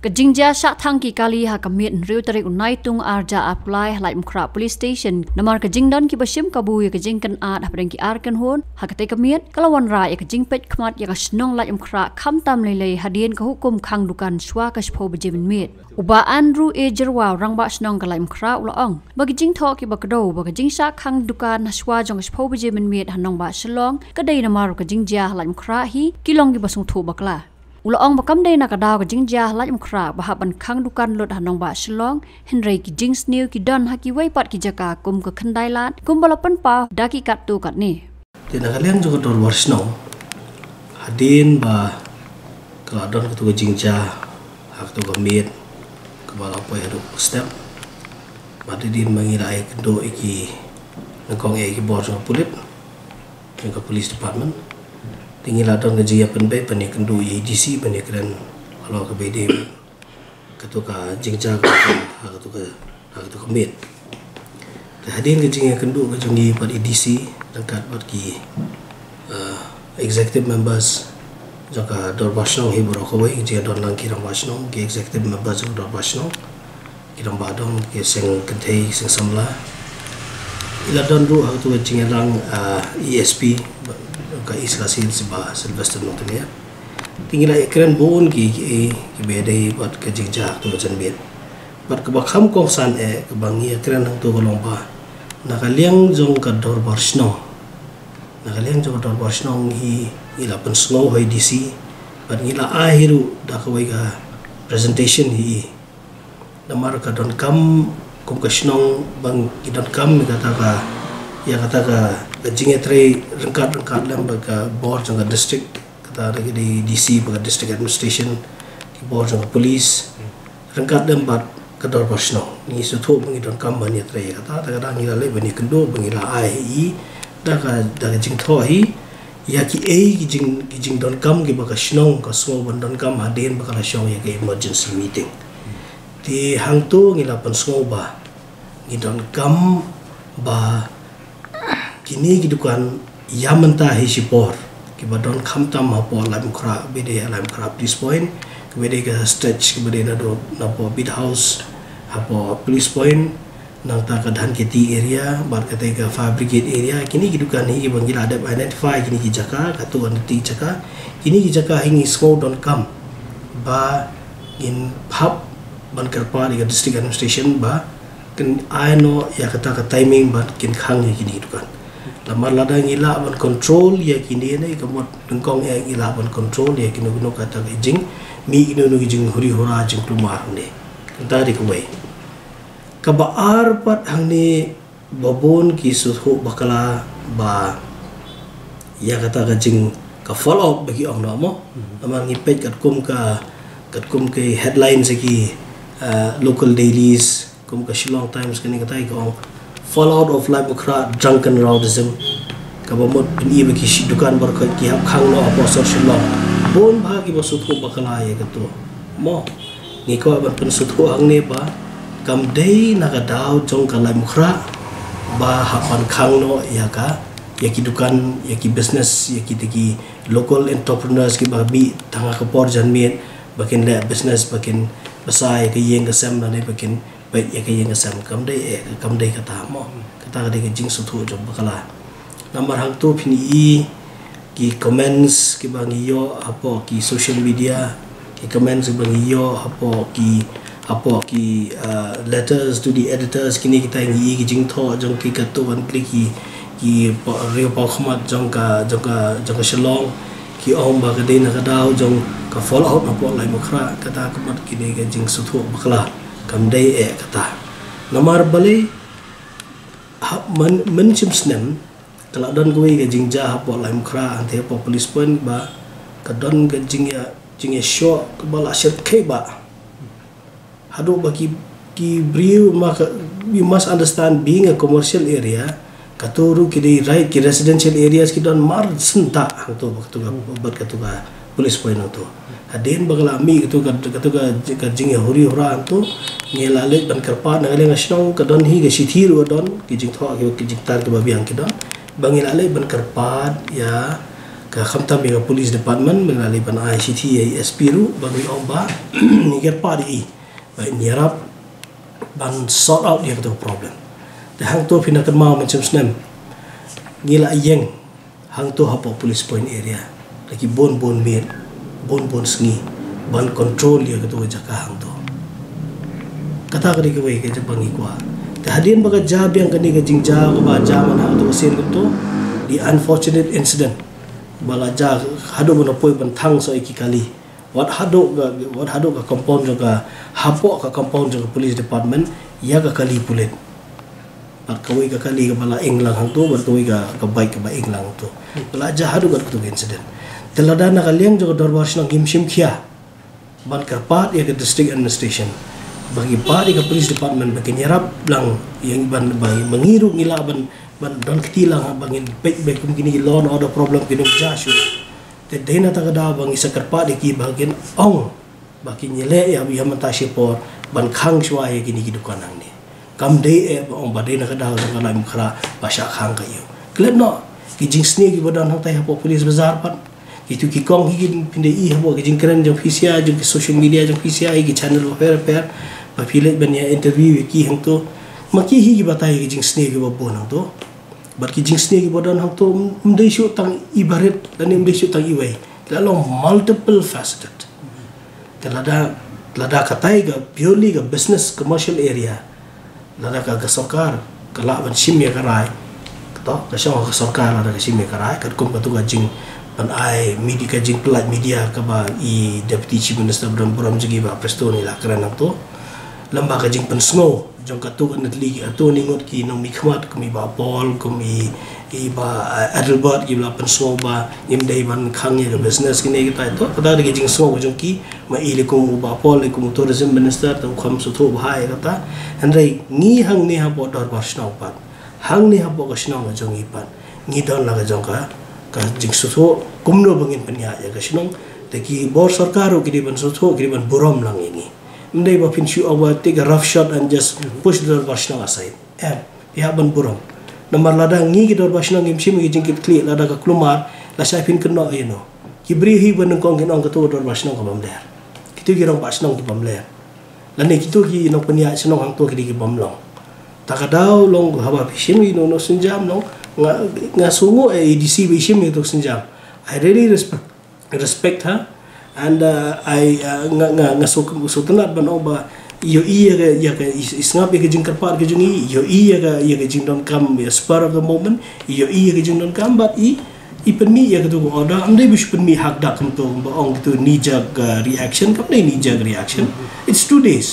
Kejingja syak tangki kali hakamit riu tarik unaitung arja apply Laitumkhrah police station. Namar kejingdan ki basim kabu ya kejingkan at haprengki arkan hon hakatai kamit kalawan ra ya kejingpet kmat ya kasnong Laitumkhrah kamtam lele hadian ke hukum kang dukan swa kaspo bejemin mit. Uba Andrew Jyrwa rang ba snong ka Laitumkhrah ulaong. Bagijing thok ki bakdo bagijing syak kang dukan swa jong kaspo bejemin mit hanong ba selong kadai namar kejingja Laitumkhrah hi kilong ki basung thu bakla. Ulang bakam dai nakadau kejingja Laitumkhrah bahaban khang dukan lot hanong ba selong henry ki jing snew ki don haki wai pat ki jaka kum ke khandai lat kum balapan pa daki kat tu kat ni dinakalian jog dor warsno hadin ba kala don tu kejingja hak tu gamit ke balapo hidup step badidin mangirai kendo iki ngkong iki bor pulit ke police department tinggi ladang kerja penbaik panik kendu EDC panik keren kalau ke BD ketuka jingca ketuka mit hadirin kerja kendu kejungi pada EDC dekat bagi executive members jangka dor basno hibur kawai jangka dor langki ram basno ke executive members dor basno kiram badong ke seng kentai seng samla iladon ru hatu jingka lang ESP ka islasil sebab Sylvester Montenegro tinggal ikran bon ki bedai buat kejingja tu jan bet buat kebakham kongsan kebangi ikran hang tu golomba nakaliang jong ka dor barsno hi ila pen slow hi DC buat ngila akhiru dakawai ka presentation hi namar ka don kam kongkasnong bang kidan kam kataka ya kataka kejingnya tray rengkat-rengkat dalam baga board jangka district kata lagi di DC baga district administration di board jangka police rengkat dalam bat kedor personal ni suatu pengidon kamban ya tray kata kadang ngira le bani kendo bengira ai da kejing thoi ya ki ai kejing don kam ki baga snong ka so ban don kam hadin baga shong ya ke emergency meeting di hangtu ngila pensngo ba ngidon kam ba kini kidukan ya mentah hisipor kibadon khamtam hapor Laitumkhrah bede Laitumkhrah police point kibede ke stretch kibede napo bid house hapo police point nang ta kadhan kiti area bar kate ka fire brigade area kini kidukan hi bangil adab identify kini ki jaka katuan ti jaka kini ki jaka hingi snow don kam ba in phap bankarpa di district administration ba ken aino ya kata ka timing ba kin khang hi kini kidukan lamar ladang ila ban control ya kini ne kamot dengkong ya ila ban control ya kini guna kata jing mi inu nu jing huri hora jing tumar ne dari kuai kabar pat hang ne babon ki suhu bakala ba ya kata jing ka follow up bagi ong nomo lamar ngipet kat kum ke headlines ki local dailies kum ka Shillong Times kini kata ong fallout of Laitumkhrah drunken rowdyism kabamot ini bagi dukan berkat ki hab khang no aposor Shillong bon bhagi basuthu bakala ye kato mo niko ban pensuthu angne ba kamdei nagadau jong ka Laitumkhrah ba hapan khang no ya ka yaki dukan yaki business yaki teki local entrepreneurs ki babi tanga kapor janmien bakin le business bakin pasai ke yeng ka sam na bakin baik ya kaya ngasam kamdai kata mo kata kadai jing sutu jom bakala namar hang tu phini ki comments ki bangiyo apo ki social media ki comments bangiyo apo ki letters to the editors kini kita ngi ki jing tho jong ki katu wan klik ki reo pa khmat jong ka Shillong ki om ba kadai na kadau jong ka follow up apo Laitumkhrah kata kamat kini ka jing sutu bakala kamdai kata namar balai men chimsnem kala don goi ke jingja hapo Laitumkhrah ante hapo police point ba kadon ke jingya show kebala syet kheba hadu bagi ki brief maka you must understand being a commercial area katuru ki right ki residential areas ki don mar senta hangto baktuga police point to hadin baglami itu ka jingya huri hura antu ngelale ban kerpa nagale ngasnong kadon hi ke sithir wadon kijing tho ke kijing tar ke babiang kidon bangilale ban kerpa ya ka khamta bega police department mengalai ban ICT ai SP ru bagi omba niger pari bai niarap ban sort out dia betul problem the hang to pina kerma macam senam gila yeng hang to hapo police point area lagi bon mir bon sengi ban control dia ketua jaka hang to kata kali ke wei ke bangi kwa ta hadin baga jab yang kani ke jingja ba jaman hang to sen to the unfortunate incident balajar hado monopoi bentang so iki kali wat hado ga compound ga hapo ka compound ga police department ya ga kali pulit pat kawai ga kali ga bala englang hang tu bertoi ga baik ba englang tu balajar hado ga tu incident teladana ga leng jo dorbar sna gimshim khia ban karpat ya ga district administration bagi pari ga police department bagi nyerap lang yang ban mengiru ngilaban dan ketilang bangin baik mungkin law no ada problem kini jashu tedena tagada bangi sekerpa diki bagian ong bagi nyele ya bi hamta sipor ban khang swa ye kini hidup kanang ni kam dei e ong badena kada sang laim khara pasha khang kayo klep no ki jing sne ki badan hang tai hapo police bazar pan itu ki kong higin pinde i hapo ki jing keren jong fisia jong social media jong fisia ki channel per pa phile ban ya interview ki hang to maki hi ki batai ki jing sne ki babon hang to barki jing snake badan hang to mdei shu tang ibarat dan mdei shu tang iwai lalu multiple faceted telada katai ga purely ga business commercial area lada ka gasokar kala ban simya karai to ka shong gasokar lada ka simya karai ka kum ka tu ga jing ban ai media ka jing plat media ka ba i deputy chief minister bram jigi ba presto ni la kran hang to lamba ka jing pan snow jong katuk an atli ato ningot ki nong mikmat kami ba bol kami iba adelbert ki la penso ba imdei ban khang ye business kini kita to pada de jing so jong ki ma ilekum ba bol ilekum tourism minister to kham su tho bhai kata andrei ni hang ne ha bo dor basnau pat hang ne ha bo kasnau jong ipan ni don la jong ka jing su tho kumno bangin panya ya kasnong de ki bor sarkar ki de ban su tho ki ban borom lang ini mendai ba pinshu awa take a rough shot and just push the bashna aside and ya ban buram nomor lada ngi dor bashna ngimshim ngi jingkit kli lada ka klumar la shafin kno ayno kibri hi ban kong ngi ngto dor bashna ka bamler kitu gi rong bashna ki bamler la ne kitu gi no pania shno hang to gi bamlong takadaw long haba bishim no sunjam long nga sungo e dc bishim to sunjam I really respect her and I nga so tenat ban oba yo iya ga ya ga isnap ga jing karpar ga jing yo iya ga ya ga jing don kam ya spur of the moment yo iya ga jing don kam but i penmi ya ga do order am dei bish penmi hak da kam to ba ong to ni jag reaction kam dei ni jag reaction it's 2 days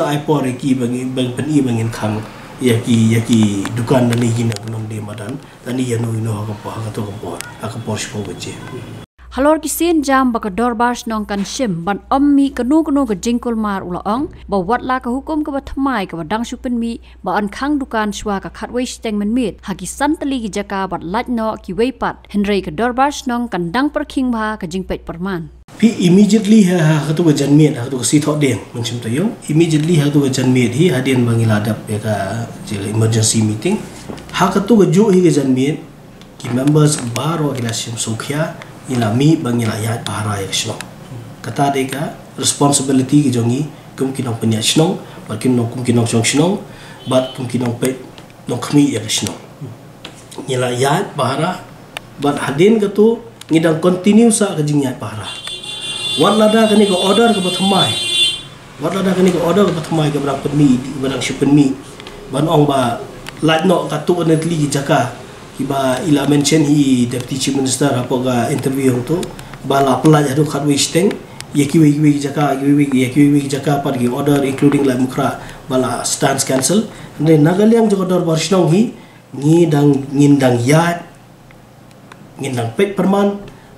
la I por ki bang penmi bangin kam ya ki dukan na ni gina nom de madan tani ya no ka pa ka to ko ka por spo beje Halor kisin jam baka dorbar snong kan shim ban ommi kanu ke jingkul mar ulaong ba watla ka hukum ka ba thamai ka ba dang supen mi ba an khang dukan shwa ka khatwei steng men mit haki santali ki jaka bat latno ki weipat henrei ka dorbar snong kan dang perking ba ka jingpet perman pi immediately ha hatu ka janmiet hatu ka sithok den menchim to yo immediately hatu ka janmiet hi hadin bangiladap ka emergency meeting ha hatu ka jo hi ka janmiet ki members baro relation sukhya ilami bangila ya para ya shlo kata deka responsibility ki jongi kumkinong penya shlo bakin no kumkinong shong shlo bat kumkinong pe no khmi ya shlo nila ya para bat hadin katu ngidang continue sa kajingya para watlada kani ko order ka bathmai ka berang penmi berang shupenmi ban ong ba latno katu onetli jaka iba ila mention hi deputy chief minister apoga interview hong to bala pla jadu khatwi steng yeki wei jaka par gi order including Laitumkhrah bala stance cancel ne nagaliang jogodor barshnong hi ngindang yat ngindang pek perman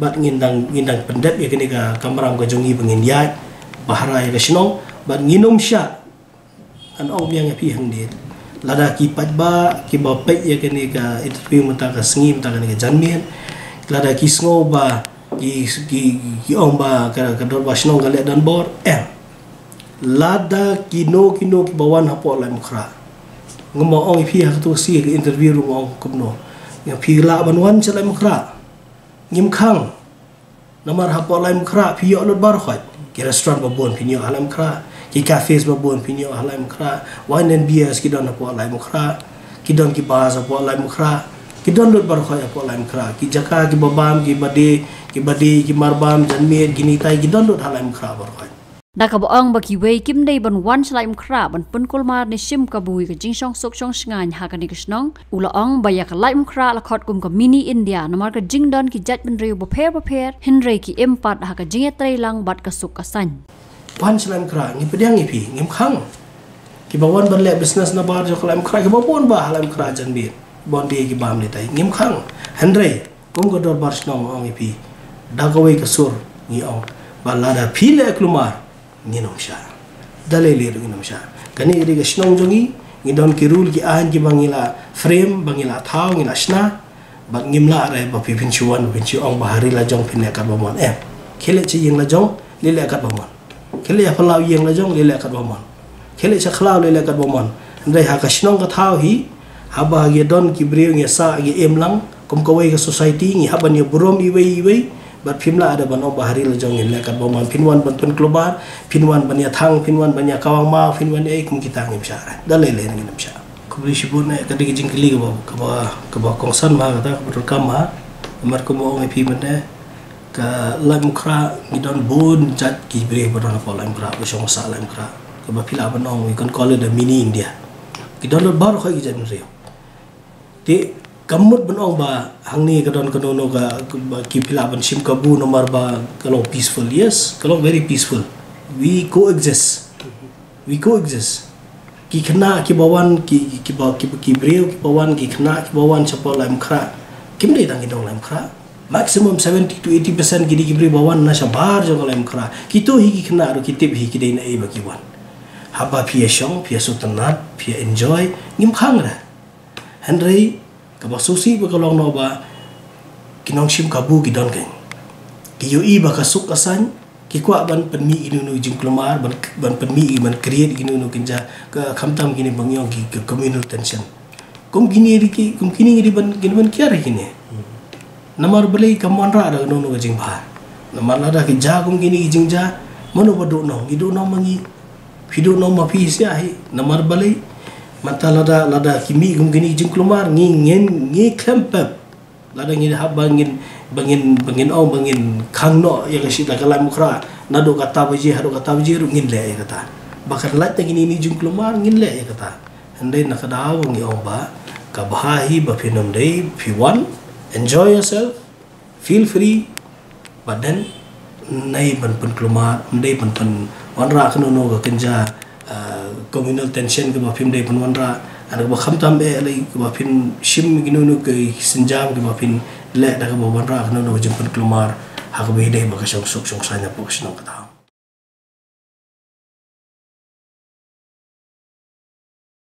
bat ngindang pendep ye kene ka kamrang ko jongi bangin yat bahara ye shnong bat nginom sha an ong yang pi hang de lada ki patba ki bapet ya kene ka interview mentang ka sengi mentang ka janmian lada ki sngo ba ki ong ba ka dor ba snong ka le dan bor lada kino ki bawan hapo Laitumkhrah ngmo ong phi ha tu si interview ru ong kumno ya phi la ban wan sha Laitumkhrah ngim khang namar hapor laim khra phiyo lot bar khot ki restaurant babon phiyo alam khra ki cafes babon phiyo alam khra wine and beers ki don hapor laim khra ki don ki bars hapor laim khra ki don lot bar khot hapor laim khra ki jaka ki babam ki bade ki badi ki marbam janmir ki nitai ki don lot halaim khra bar khot Nakaboang bagi wei kim day ban wan sha laimkhrah ban penkulmar ni sim kabui ke jingsong sokchong shngan hakani kisnong ulaong bayak laimkhrah lakhot kum ka mini India namar ka jingdon ki jat benriu boper hinrei ki empat haka jingetrei lang bat kasuk kasan wan sha laimkhrah ngi pedang ngi pi ngim khang ki bawan ban le business na bar jok laimkhrah ki bapun ba laimkhrah janbir bon di ki bam le tai ngim khang hinrei kum ka dor bar shnong ong ngi pi dagawei kasur ngi ong balada phile klumar nginom sha dalele nginom sha kani iri gashnong jongi ngidon kirul ki an ki bangila frame bangila thau ngila shna bang ngimla re ba pipin chuan pin chu ong bahari la jong pin ka bomon em khele chi yeng la jong lele ka bomon khele ya phalaw yeng la jong lele ka bomon khele cha khalaw lele ka bomon ndai ha gashnong ka thau hi haba ge don ki breu nge sa ge emlang kom ko wei ka society ngi haban ye burom iwei bat phimla ada ban bahari la jong ngel ka boman pinwan ban ton global pinwan ban ya thang pinwan ban ya kawang ma pinwan ei kum kitang ngim syara dalai le ngin syara kubli sibun na ka digi jingkli ka ba kongsan ma ka betul kama mar ko mo ngi pimen ne ka laimkhrah ngidon bun jat ki bre bodon ko laimkhrah ko song sa laimkhrah ka ba phila ban ong ikon kole da mini India kidon lo bar khoi ki jan reo ti Kamut benong ba hang ni kadon kadono ka kipila ban sim kabu nomar ba kalau peaceful yes kalau very peaceful we coexist ki khna ki bawan ki ba ki breu ki bawan ki khna ki bawan chapo laimkhrah kimde dang dong laimkhrah maximum 70 to 80% ki breu bawan na sabar jo laimkhrah ki to hi ki khna ro ki tip hi ki dei na e ba ki wan haba phia shong phia sutanat phia enjoy ngim khang ra henry Kaba susi bakalong noba kinong shim kabu kidon keng kiyo i baka suk asan kikwa ban penmi inunu jing klomar ban penmi ban create inunu kinja ka khamtam kini bangyong ki communal tension kom kini riki kom kini ri ban kini ban kya ri kini namar belai kamon ra da nonu jing ba namar la da kinja kom kini jing ja mono bodo no idu no mangi fidu no ma fi sia hi namar belai Mata lada kimi gum gini jing klomar ngin ngi klempep lada ngi hab bangin ong bangin khangno yang si ta laimkhrah nado kata baji hado kata baji ngin le kata bakar lat ngin ni jing klomar ngin le kata andai nakadaw ngi ong ba ka bahi ba phenom dei piwan enjoy yourself feel free badan nai ban pun klomar ndai ban pun onra khnono ga kenja communal tension ke bapin dei penwan ra ada ba kham tam be alai ke bapin shim ginunu ke senjam ke bapin le da ke bapin ra no jumpan kelumar hak be dei ba ka sok sok sanya pok senang kata